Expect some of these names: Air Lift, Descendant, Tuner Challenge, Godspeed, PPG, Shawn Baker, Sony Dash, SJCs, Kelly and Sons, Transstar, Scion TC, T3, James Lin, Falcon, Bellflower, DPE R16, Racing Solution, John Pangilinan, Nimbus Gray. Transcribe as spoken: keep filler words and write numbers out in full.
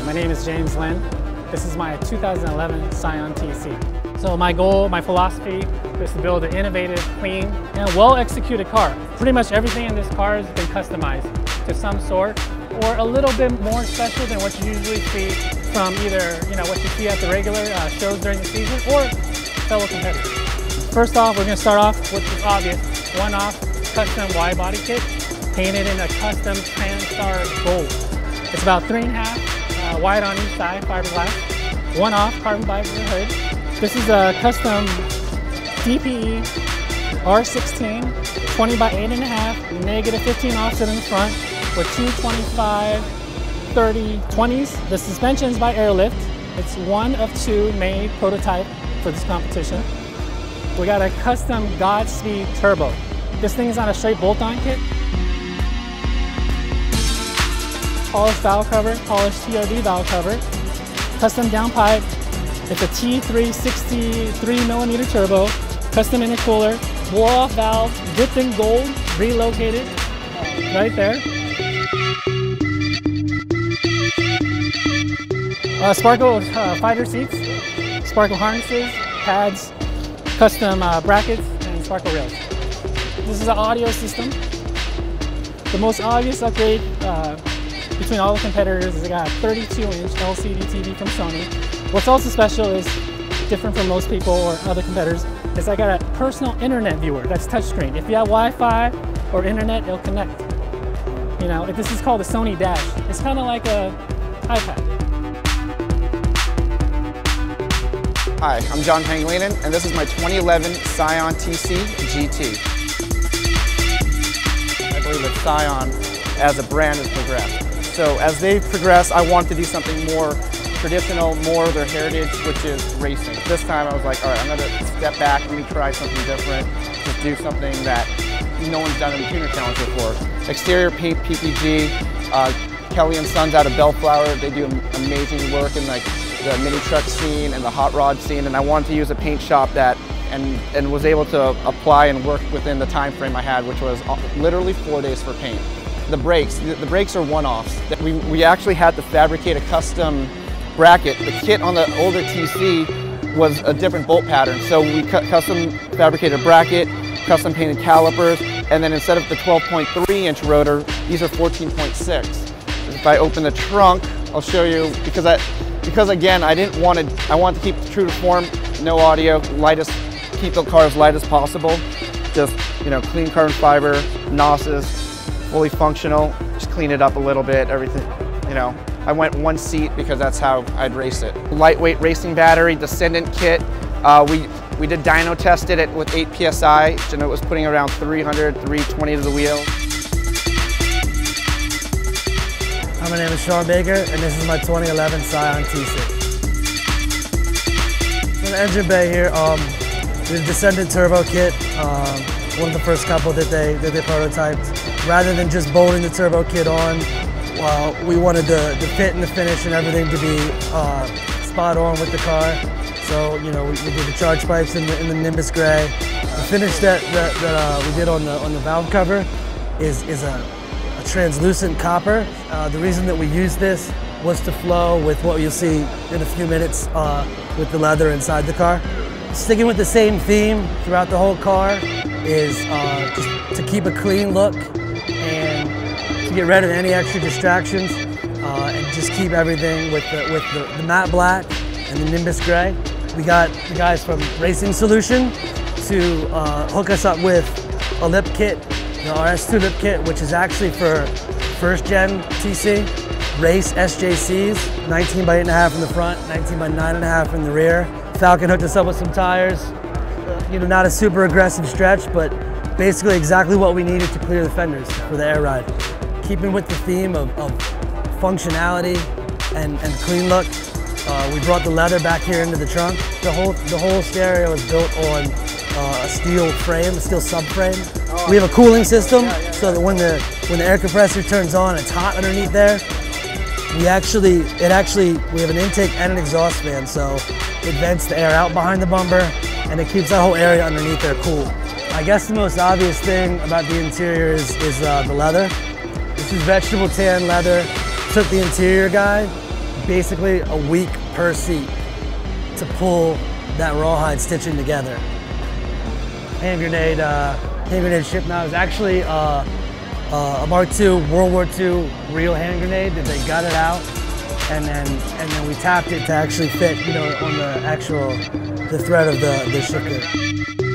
Hi, my name is James Lin. This is my two thousand eleven Scion T C. So my goal, my philosophy is to build an innovative, clean, and well-executed car. Pretty much everything in this car has been customized to some sort, or a little bit more special than what you usually see from either, you know, what you see at the regular uh, shows during the season or fellow competitors. First off, we're gonna start off with the obvious, one-off custom wide body kit, painted in a custom Transstar gold. It's about three and a half, uh, wide on each side, fiberglass, one-off carbon fiber hood. This is a custom D P E R sixteen, twenty by eight and a half, negative fifteen offset in the front, with two twenty-five, thirty, twenties. The suspension is by Air Lift. It's one of two made prototype for this competition. We got a custom Godspeed turbo. This thing is on a straight bolt-on kit. Polished valve cover, polished T R V valve cover. Custom downpipe. It's a T three sixty-three millimeter turbo. Custom intercooler. Blow-off valve, dipped in gold, relocated right there. Uh, Sparkle uh, fighter seats, Sparkle harnesses, pads, custom uh, brackets, and Sparkle rails. This is an audio system. The most obvious upgrade uh, between all the competitors is it got a thirty-two inch L C D T V from Sony. What's also special is different from most people or other competitors is I got a personal internet viewer that's touchscreen. If you have Wi-Fi or internet, it'll connect. You know, if this is called a Sony Dash. It's kind of like a iPad. Hi, I'm John Pangilinan, and this is my twenty eleven Scion T C G T. I believe that Scion, as a brand, has progressed. So as they progress, I want to do something more traditional, more of their heritage, which is racing. This time I was like, all right, I'm gonna step back, let me try something different, just do something that no one's done in the tuner challenge before. Exterior paint, P P G, uh, Kelly and Sons out of Bellflower. They do amazing work in like the mini truck scene and the hot rod scene, and I wanted to use a paint shop that and and was able to apply and work within the time frame I had, which was literally four days for paint. The brakes, the, the brakes are one-offs. We, we actually had to fabricate a custom bracket. The kit on the older T C was a different bolt pattern, so we cu custom fabricated a bracket, custom painted calipers, and then instead of the twelve point three inch rotor, these are fourteen point six. If I open the trunk, I'll show you, because I, because again, I didn't want to, I want to keep true to form, no audio, lightest, keep the car as light as possible. Just, you know, clean carbon fiber, N O Ss, fully functional, just clean it up a little bit, everything, you know. I went one seat because that's how I'd race it. Lightweight racing battery, Descendant kit. Uh, we, we did dyno tested it with eight P S I, and it was putting around three hundred, three twenty to the wheel. Hi, my name is Shawn Baker, and this is my twenty eleven Scion T C. In the engine bay here, um, the Descendant turbo kit, um, one of the first couple that they that they prototyped. Rather than just bolting the turbo kit on, uh, we wanted the, the fit and the finish and everything to be uh, spot on with the car. So, you know, we, we did the charge pipes in the, in the Nimbus Gray. The finish that that, that uh, we did on the on the valve cover is is a A translucent copper. Uh, the reason that we used this was to flow with what you'll see in a few minutes uh, with the leather inside the car. Sticking with the same theme throughout the whole car is uh, just to keep a clean look and to get rid of any extra distractions uh, and just keep everything with the, with the, the matte black and the Nimbus Gray. We got the guys from Racing Solution to uh, hook us up with a lip kit. The R S two lip kit, which is actually for first gen T C, race S J Cs, nineteen by eight and a half in the front, nineteen by nine and a half in the rear. Falcon hooked us up with some tires. You know, not a super aggressive stretch, but basically exactly what we needed to clear the fenders for the air ride. Keeping with the theme of, of functionality and, and clean look, uh, we brought the leather back here into the trunk. The whole, the whole stereo is built on Uh, a steel frame, a steel subframe. Oh, we have a cooling system, yeah, yeah, yeah. So that when the when the air compressor turns on, it's hot underneath there. We actually, it actually, we have an intake and an exhaust fan, so it vents the air out behind the bumper, and it keeps that whole area underneath there cool. I guess the most obvious thing about the interior is, is uh, the leather. This is vegetable tan leather. Took the interior guy, basically a week per seat to pull that rawhide stitching together. Hand grenade, uh, hand grenade ship mount is actually uh, uh, a Mark two World War Two real hand grenade that they got it out, and then and then we tapped it to actually fit, you know, on the actual the thread of the the ship.